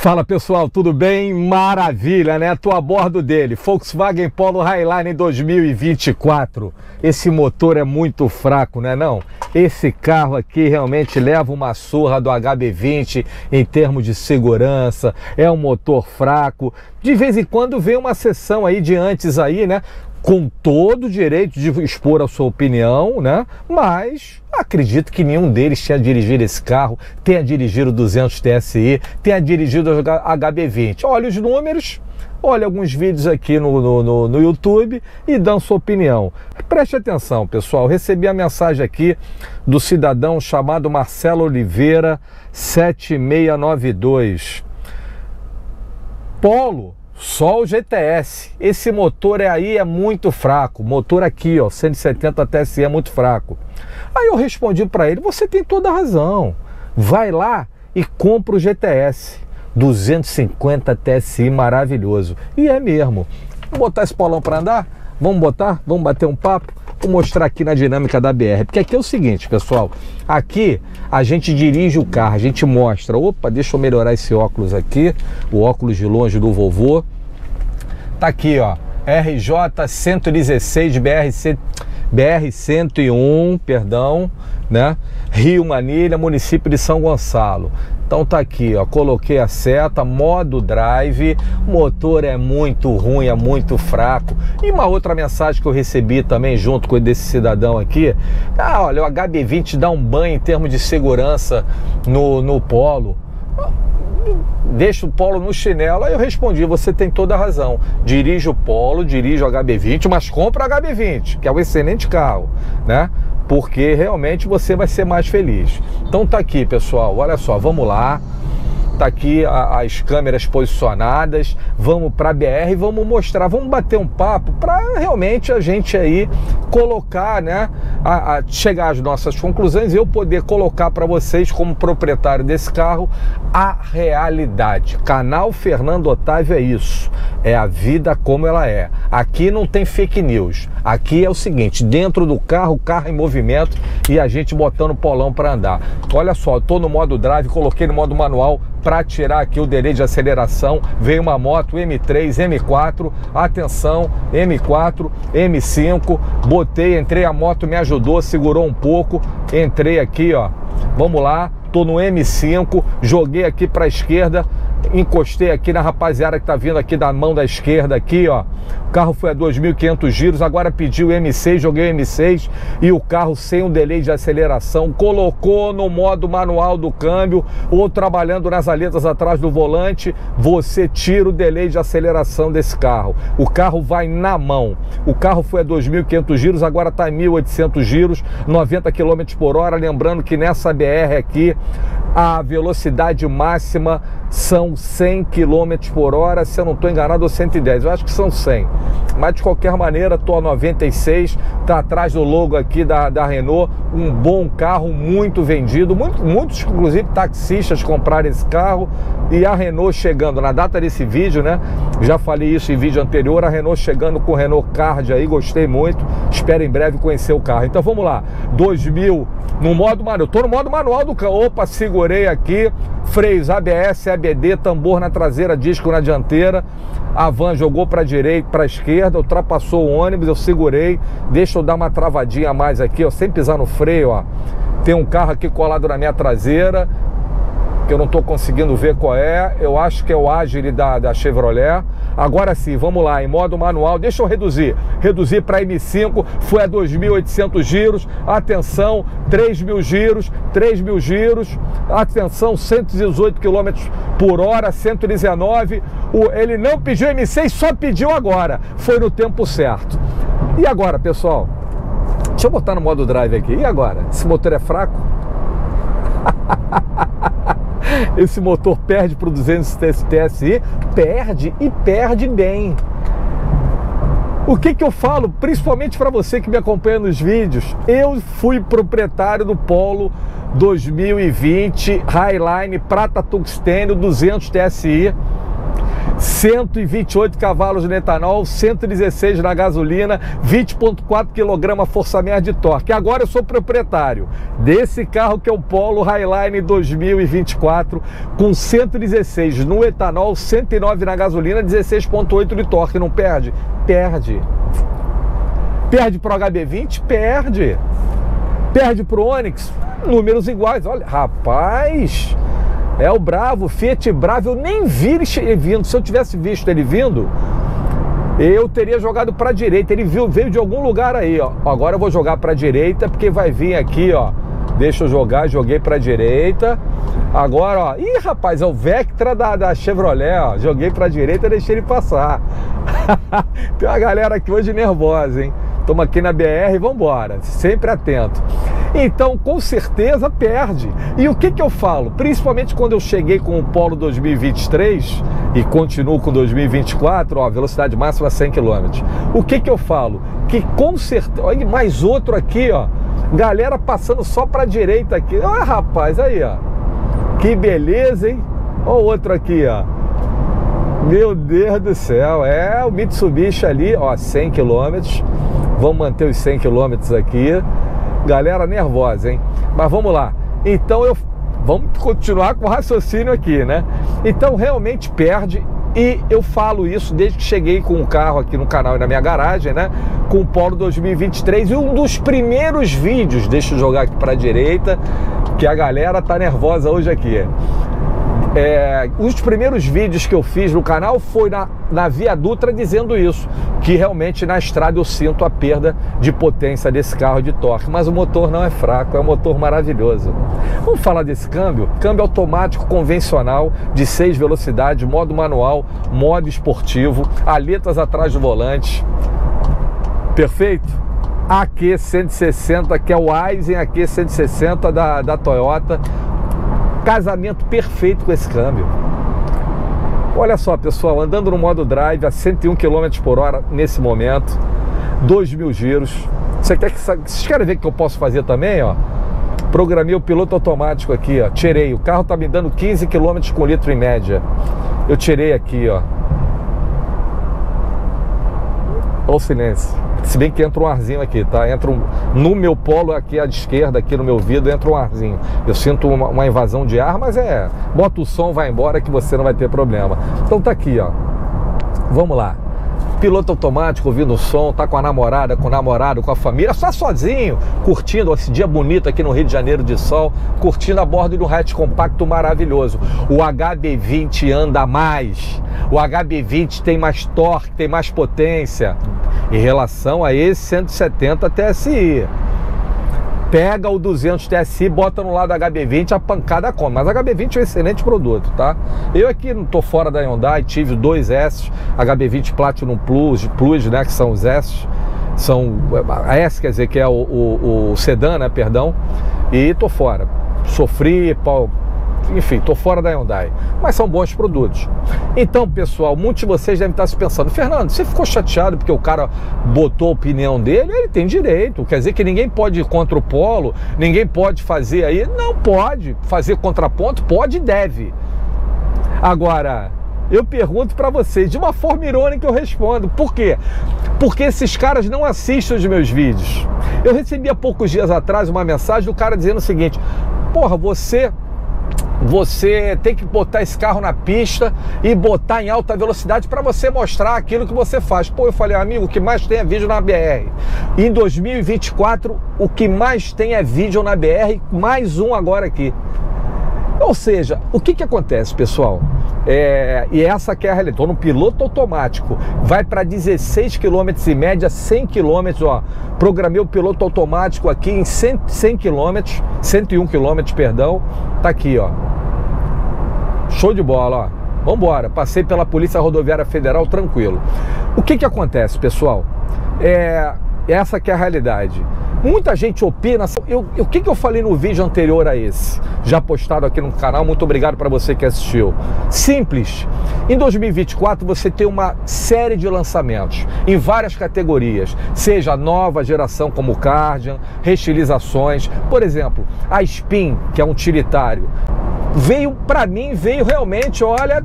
Fala pessoal, tudo bem? Maravilha, né? Tô a bordo dele, Volkswagen Polo Highline 2024. Esse motor é muito fraco, né? Não, esse carro aqui realmente leva uma surra do HB20 em termos de segurança. É um motor fraco. De vez em quando vem uma sessão aí de antes aí, né? Com todo o direito de expor a sua opinião, né? Mas acredito que nenhum deles tenha dirigido esse carro, tenha dirigido o 200 TSI, tenha dirigido o HB20. Olha os números, olha alguns vídeos aqui no YouTube e dão sua opinião. Preste atenção, pessoal. Recebi a mensagem aqui do cidadão chamado Marcelo Oliveira, 7692. Polo. Só o GTS, esse motor aí é muito fraco, motor aqui ó, 170 TSI é muito fraco. Aí eu respondi para ele, você tem toda a razão, vai lá e compra o GTS, 250 TSI maravilhoso, e é mesmo. Vou botar esse Polão para andar, vamos botar, vamos bater um papo, vou mostrar aqui na dinâmica da BR, porque aqui é o seguinte pessoal, aqui a gente dirige o carro, a gente mostra, opa, deixa eu melhorar esse óculos aqui, o óculos de longe do vovô. Tá aqui ó, RJ116 BR-101, perdão, né? Rio Manilha, município de São Gonçalo. Então tá aqui ó, coloquei a seta, modo drive, motor é muito ruim, é muito fraco. E uma outra mensagem que eu recebi também junto com desse cidadão aqui, ah, olha, o HB20 dá um banho em termos de segurança no Polo, deixa o Polo no chinelo. Aí eu respondi, você tem toda a razão, dirige o Polo, dirige o HB20, mas compra o HB20, que é um excelente carro, né? Porque realmente você vai ser mais feliz. Então tá aqui pessoal, olha só, vamos lá, tá aqui as câmeras posicionadas, vamos para a BR, vamos mostrar, vamos bater um papo para realmente a gente aí colocar, né, chegar às nossas conclusões e eu poder colocar para vocês como proprietário desse carro a realidade. Canal Fernando Otávio é isso, é a vida como ela é. Aqui não tem fake news, aqui é o seguinte, dentro do carro, o carro em movimento e a gente botando o Polão para andar. Olha só, eu tô no modo drive, coloquei no modo manual para tirar aqui o delay de aceleração. Veio uma moto M3, M4, atenção, M4, M5, botei, entrei, a moto me ajudou, segurou um pouco, entrei aqui ó, vamos lá, tô no M5, joguei aqui para a esquerda, encostei aqui na rapaziada que tá vindo aqui da mão da esquerda aqui ó, o carro foi a 2.500 giros, agora pediu o M6, joguei o M6 e o carro sem um delay de aceleração, colocou no modo manual do câmbio ou trabalhando nas aletas atrás do volante, você tira o delay de aceleração desse carro, o carro vai na mão, o carro foi a 2.500 giros, agora tá em 1.800 giros, 90 km por hora, lembrando que nessa BR aqui a velocidade máxima são 100 km por hora, se eu não estou enganado, ou 110, eu acho que são 100. Mas de qualquer maneira, estou a 96, está atrás do logo aqui da Renault, um bom carro, muito vendido, muitos, inclusive, taxistas compraram esse carro e a Renault chegando, na data desse vídeo, né? Já falei isso em vídeo anterior, a Renault chegando com o Renault Card aí, gostei muito, espero em breve conhecer o carro. Então vamos lá, 2000, no modo manual, eu estou no modo manual do carro, opa, segurei aqui, freios ABS, ABD, tambor na traseira, disco na dianteira, a van jogou para a direita, para a esquerda, ultrapassou o ônibus, eu segurei, deixa eu dar uma travadinha a mais aqui, ó, sem pisar no freio, ó. Tem um carro aqui colado na minha traseira, que eu não estou conseguindo ver qual é, eu acho que é o Aisin da Chevrolet. Agora sim, vamos lá, em modo manual, deixa eu reduzir para M5, foi a 2.800 giros, atenção, 3.000 giros, atenção, 118 km por hora, 119, ele não pediu M6, só pediu agora, foi no tempo certo. E agora, pessoal? Deixa eu botar no modo drive aqui, e agora? Esse motor é fraco? Esse motor perde para o 200 TSI, perde e perde bem. O que eu falo, principalmente para você que me acompanha nos vídeos, eu fui proprietário do Polo 2020 Highline Prata Tungstênio 200 TSI 128 cavalos de etanol, 116 na gasolina, 20,4 kg-força média de torque. Agora eu sou proprietário desse carro, que é o Polo Highline 2024, com 116 no etanol, 109 na gasolina, 16,8 de torque. Não perde? Perde. Perde pro HB20? Perde. Perde pro Onix? Números iguais. Olha, rapaz... É o Bravo, Fiat Bravo, eu nem vi ele vindo. Se eu tivesse visto ele vindo, eu teria jogado para a direita. Ele veio de algum lugar aí, ó. Agora eu vou jogar para a direita, porque vai vir aqui, ó. Deixa eu jogar, joguei para a direita. Agora, ó. Ih, rapaz, é o Vectra da Chevrolet, ó. Joguei para a direita, deixei ele passar. Tem uma galera aqui hoje nervosa, hein? Estamos aqui na BR e vamos embora. Sempre atento. Então, com certeza, perde. E o que eu falo? Principalmente quando eu cheguei com o Polo 2023 e continuo com 2024, ó, velocidade máxima 100 km. O que eu falo? Que com certeza... Olha, mais outro aqui, ó. Galera passando só para a direita aqui. Ah, rapaz, aí, ó. Que beleza, hein? Olha o outro aqui, ó. Meu Deus do céu. É, o Mitsubishi ali, ó, 100 km. Vamos manter os 100 km aqui. Galera nervosa, hein? Mas vamos lá. Então vamos continuar com o raciocínio aqui, né? Então realmente perde, e eu falo isso desde que cheguei com o carro aqui no canal e na minha garagem, né? Com o Polo 2023, e um dos primeiros vídeos, deixa eu jogar aqui para a direita, que a galera tá nervosa hoje aqui. Os primeiros vídeos que eu fiz no canal foi na Via Dutra, dizendo isso, que realmente na estrada eu sinto a perda de potência desse carro, de torque, mas o motor não é fraco, é um motor maravilhoso. Vamos falar desse câmbio? Câmbio automático convencional de 6 velocidades, modo manual, modo esportivo, aletas atrás do volante, perfeito? AQ160, que é o Aisin AQ160 da Toyota. Casamento perfeito com esse câmbio. Olha só, pessoal, andando no modo drive a 101 km por hora nesse momento, 2.000 giros. Vocês querem ver o que eu posso fazer também, ó? Programei o piloto automático aqui, ó. Tirei, o carro tá me dando 15 km com litro em média. Eu tirei aqui, ó. Olha o silêncio. Se bem que entra um arzinho aqui, tá? Entra no meu Polo aqui à esquerda, aqui no meu vidro, entra um arzinho. Eu sinto uma invasão de ar, mas bota o som, vai embora, que você não vai ter problema. Então tá aqui, ó. Vamos lá. Piloto automático, ouvindo o som, tá com a namorada, com o namorado, com a família, só sozinho, curtindo esse dia bonito aqui no Rio de Janeiro de sol, curtindo a bordo de um hatch compacto maravilhoso. O HB20 anda mais, o HB20 tem mais torque, tem mais potência em relação a esse 170 TSI. Pega o 200 TSI, bota no lado da HB20, a pancada come. Mas a HB20 é um excelente produto, tá? Eu aqui não tô fora da Hyundai, tive 2S, HB20 Platinum Plus, né, que são os S. São a S, quer dizer, que é o sedã, né, perdão. E tô fora. Sofri, enfim, tô fora da Hyundai. Mas são bons produtos. Então, pessoal, muitos de vocês devem estar se pensando: Fernando, você ficou chateado porque o cara botou a opinião dele? Ele tem direito. Quer dizer que ninguém pode ir contra o Polo, ninguém pode fazer aí. Não pode fazer contraponto, pode e deve. Agora, eu pergunto para vocês, de uma forma irônica eu respondo. Por quê? Porque esses caras não assistem os meus vídeos. Eu recebi há poucos dias atrás uma mensagem do cara dizendo o seguinte: porra, você tem que botar esse carro na pista e botar em alta velocidade para você mostrar aquilo que você faz. Pô, eu falei, amigo, o que mais tem é vídeo na BR. Em 2024, o que mais tem é vídeo na BR, mais um agora aqui. Ou seja, o que acontece, pessoal? E essa que é a realidade. Tô no piloto automático, vai para 16 km em média, 100 km, ó. Programei o piloto automático aqui em 101 km, perdão. Tá aqui, ó. Show de bola, ó. Vambora, passei pela Polícia Rodoviária Federal tranquilo. O que acontece, pessoal? Essa que é a realidade. Muita gente opina. O que eu falei no vídeo anterior a esse, já postado aqui no canal, muito obrigado para você que assistiu. Simples. Em 2024 você tem uma série de lançamentos em várias categorias, seja nova geração como o Cardian, restilizações. Por exemplo, a Spin, que é um utilitário, veio, para mim, veio realmente, olha,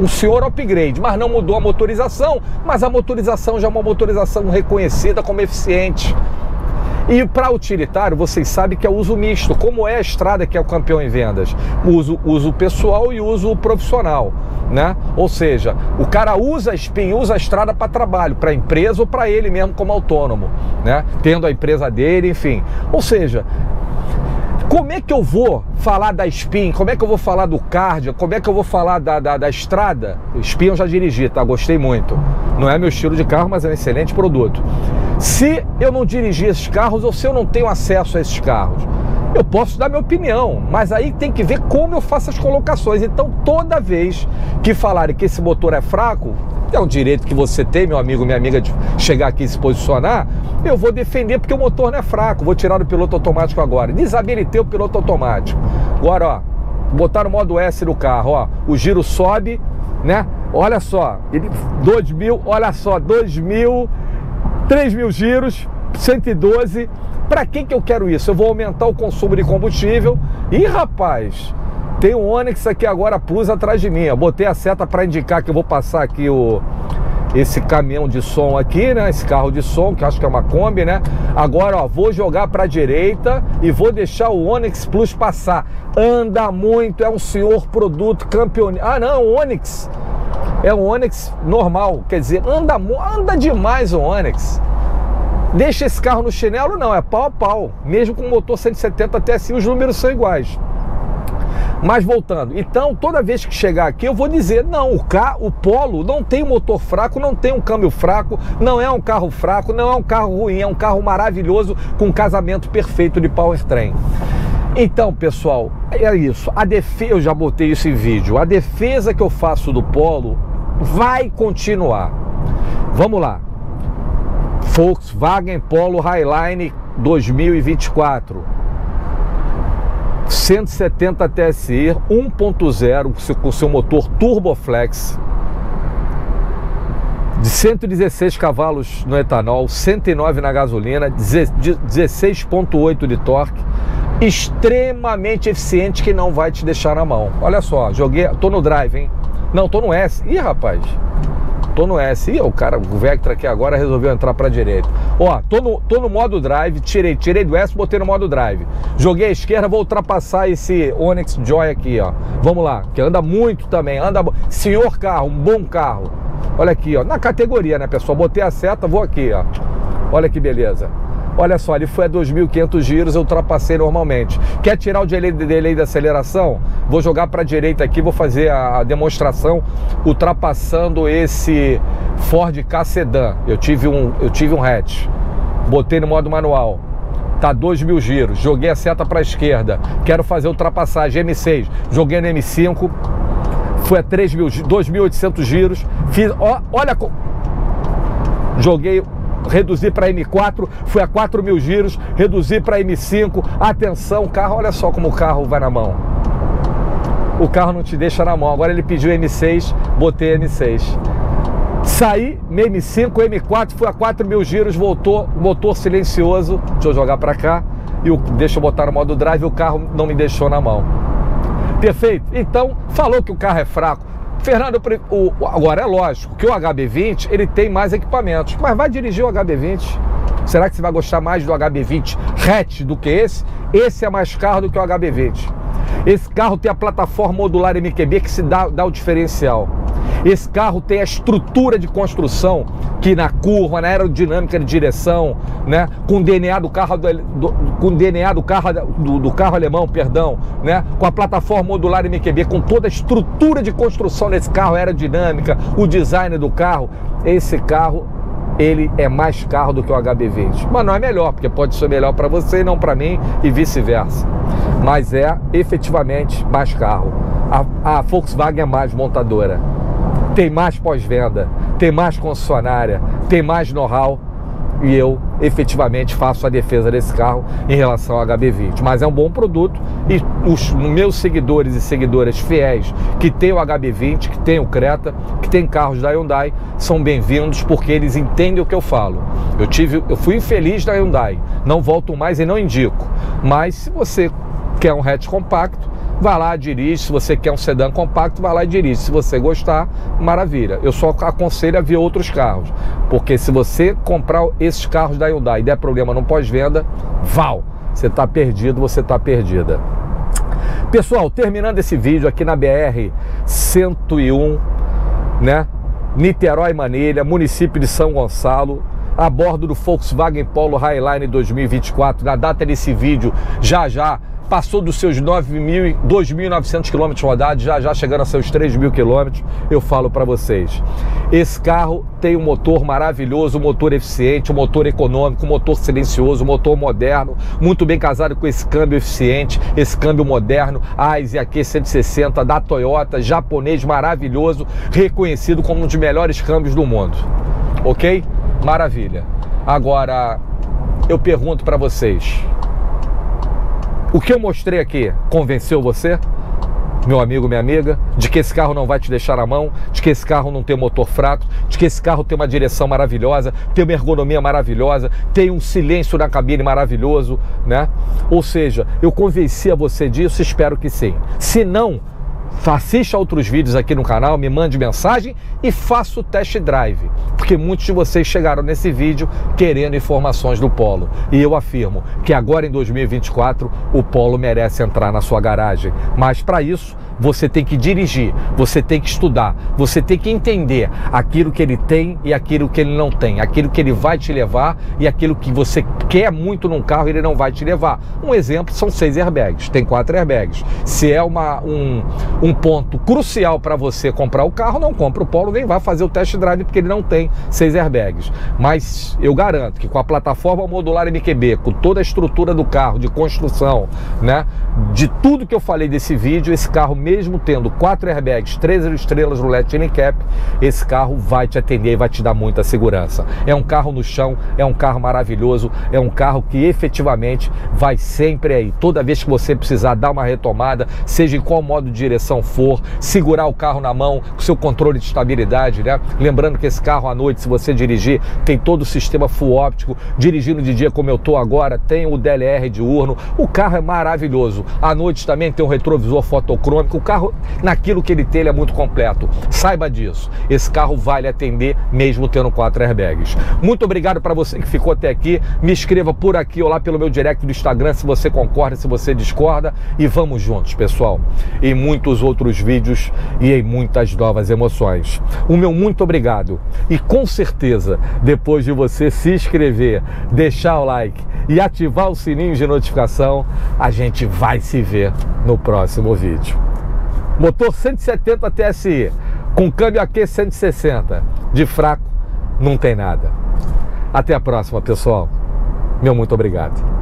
um senhor upgrade, mas não mudou a motorização, mas a motorização já é uma motorização reconhecida como eficiente. E para utilitário, vocês sabem que é uso misto, como é a estrada que é o campeão em vendas, uso pessoal e uso profissional, né? Ou seja, o cara usa a Spin, usa a estrada para trabalho, para empresa ou para ele mesmo como autônomo, né? Tendo a empresa dele, enfim. Ou seja, como é que eu vou falar da Spin? Como é que eu vou falar do cardio? Como é que eu vou falar da estrada? Spin eu já dirigi, tá? Gostei muito. Não é meu estilo de carro, mas é um excelente produto. Se eu não dirigir esses carros ou se eu não tenho acesso a esses carros, eu posso dar minha opinião, mas aí tem que ver como eu faço as colocações. Então, toda vez que falarem que esse motor é fraco, é um direito que você tem, meu amigo, minha amiga, de chegar aqui e se posicionar, eu vou defender porque o motor não é fraco, vou tirar o piloto automático agora, desabilitei o piloto automático. Agora, ó, botar o modo S no carro, ó, o giro sobe, né? Olha só, ele 2000, olha só, 2000, 3000 giros, 112. Para que eu quero isso? Eu vou aumentar o consumo de combustível. Ih, rapaz, tem um Onix aqui agora Plus atrás de mim. Eu botei a seta para indicar que eu vou passar aqui esse caminhão de som aqui, né? Esse carro de som, que eu acho que é uma Kombi, né? Agora, ó, vou jogar para a direita e vou deixar o Onix Plus passar. Anda muito, é um senhor produto campeão. Ah, não, o Onix é um Onix normal, quer dizer, anda demais o Onix. Deixa esse carro no chinelo, não, é pau a pau. Mesmo com o motor 170 TSI, os números são iguais. Mas voltando, então toda vez que chegar aqui eu vou dizer, não, o Polo não tem um motor fraco, não tem um câmbio fraco, não é um carro fraco, não é um carro ruim, é um carro maravilhoso com um casamento perfeito de powertrain. Então, pessoal, é isso. Eu já botei isso em vídeo. A defesa que eu faço do Polo vai continuar. Vamos lá. Volkswagen Polo Highline 2024, 170 TSI 1.0 com seu motor Turboflex, de 116 cavalos no etanol, 109 na gasolina, 16.8 de torque, extremamente eficiente, que não vai te deixar na mão. Olha só, joguei, tô no drive, hein? Não, tô no S. Ih, rapaz. Tô no S. Ih, o cara, o Vectra aqui agora resolveu entrar pra direita. Ó, tô no modo drive, tirei do S, botei no modo drive. Joguei à esquerda, vou ultrapassar esse Onix Joy aqui, ó. Vamos lá, que anda muito também, senhor carro, um bom carro. Olha aqui, ó, na categoria, né, pessoal? Botei a seta, vou aqui, ó. Olha que beleza. Olha só, ele foi a 2.500 giros, eu ultrapassei normalmente. Quer tirar o delay da aceleração? Vou jogar para a direita aqui, vou fazer a demonstração ultrapassando esse Ford K Sedan. Eu tive um hatch, botei no modo manual, tá 2.000 giros, joguei a seta para a esquerda, quero fazer ultrapassagem, M6, joguei no M5, foi a 2.800 giros, fiz, ó, olha, joguei... Reduzir para M4, fui a 4.000 giros, reduzir para M5, atenção, carro, olha só como o carro vai na mão. O carro não te deixa na mão, agora ele pediu M6, botei M6. Saí, M5, M4, fui a 4.000 giros, voltou, motor silencioso, deixa eu jogar para cá, deixa eu botar no modo drive, o carro não me deixou na mão. Perfeito, então, falou que o carro é fraco. Fernando, agora é lógico que o HB20 ele tem mais equipamentos, mas vai dirigir o HB20? Será que você vai gostar mais do HB20 hatch do que esse? Esse é mais caro do que o HB20. Esse carro tem a plataforma modular MQB que se dá o diferencial. Esse carro tem a estrutura de construção que na curva, na aerodinâmica de direção, né, com o DNA do carro do carro alemão, perdão, né, com a plataforma modular MQB, com toda a estrutura de construção desse carro, aerodinâmica, o design do carro, esse carro ele é mais caro do que o HB20, mas não é melhor, porque pode ser melhor para você e não para mim e vice-versa, mas é efetivamente mais carro. A Volkswagen é mais montadora, tem mais pós-venda, tem mais concessionária, tem mais know-how e eu efetivamente faço a defesa desse carro em relação ao HB20, mas é um bom produto e os meus seguidores e seguidoras fiéis que tem o HB20, que tem o Creta, que tem carros da Hyundai, são bem-vindos porque eles entendem o que eu falo. Eu fui infeliz da Hyundai, não volto mais e não indico, mas se você quer um hatch compacto, vai lá, dirige. Se você quer um sedã compacto, vai lá e dirige. Se você gostar, maravilha. Eu só aconselho a ver outros carros, porque se você comprar esses carros da Hyundai e der problema no pós-venda, Val, você está perdido, você está perdida. Pessoal, terminando esse vídeo aqui na BR-101, né? Niterói, Manilha, município de São Gonçalo, a bordo do Volkswagen Polo Highline 2024. Na data desse vídeo, já passou dos seus 2.900 quilômetros rodados, já chegando a seus 3.000 quilômetros, eu falo para vocês. Esse carro tem um motor maravilhoso, um motor eficiente, um motor econômico, um motor silencioso, um motor moderno, muito bem casado com esse câmbio eficiente, esse câmbio moderno, Aisin AQ160 da Toyota, japonês maravilhoso, reconhecido como um dos melhores câmbios do mundo. Ok? Maravilha. Agora, eu pergunto para vocês... O que eu mostrei aqui convenceu você, meu amigo, minha amiga, de que esse carro não vai te deixar na mão, de que esse carro não tem motor fraco, de que esse carro tem uma direção maravilhosa, tem uma ergonomia maravilhosa, tem um silêncio na cabine maravilhoso, né? Ou seja, eu convenci a você disso, espero que sim. Se não, assista outros vídeos aqui no canal, me mande mensagem e faça o test drive, porque muitos de vocês chegaram nesse vídeo querendo informações do Polo, e eu afirmo que agora em 2024 o Polo merece entrar na sua garagem, mas para isso você tem que dirigir, você tem que estudar, você tem que entender aquilo que ele tem e aquilo que ele não tem, aquilo que ele vai te levar e aquilo que você quer muito num carro e ele não vai te levar. Um exemplo são 6 airbags, tem 4 airbags. Se é um ponto crucial para você comprar o carro, não compra o Polo, nem vai fazer o test drive, porque ele não tem 6 airbags. Mas eu garanto que com a plataforma modular MQB, com toda a estrutura do carro, de construção, né, de tudo que eu falei desse vídeo, esse carro, mesmo tendo 4 airbags, 3 estrelas no LED Encap, esse carro vai te atender e vai te dar muita segurança. É um carro no chão, é um carro maravilhoso, é um carro que efetivamente vai sempre aí. Toda vez que você precisar dar uma retomada, seja em qual modo de direção for, segurar o carro na mão, com seu controle de estabilidade, né? Lembrando que esse carro à noite, se você dirigir, tem todo o sistema full óptico. Dirigindo de dia, como eu tô agora, tem o DLR diurno. O carro é maravilhoso. À noite também tem um retrovisor fotocrômico. O carro, naquilo que ele tem, ele é muito completo. Saiba disso. Esse carro vai lhe atender, mesmo tendo 4 airbags. Muito obrigado para você que ficou até aqui. Me escreva por aqui ou lá pelo meu direct do Instagram, se você concorda, se você discorda. E vamos juntos, pessoal. Em muitos outros vídeos e em muitas novas emoções. O meu muito obrigado. E com certeza, depois de você se inscrever, deixar o like e ativar o sininho de notificação, a gente vai se ver no próximo vídeo. Motor 170 TSI, com câmbio AQ 160, de fraco não tem nada. Até a próxima, pessoal. Meu muito obrigado.